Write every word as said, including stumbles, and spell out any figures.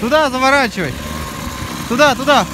Туда заворачивай. Туда, туда.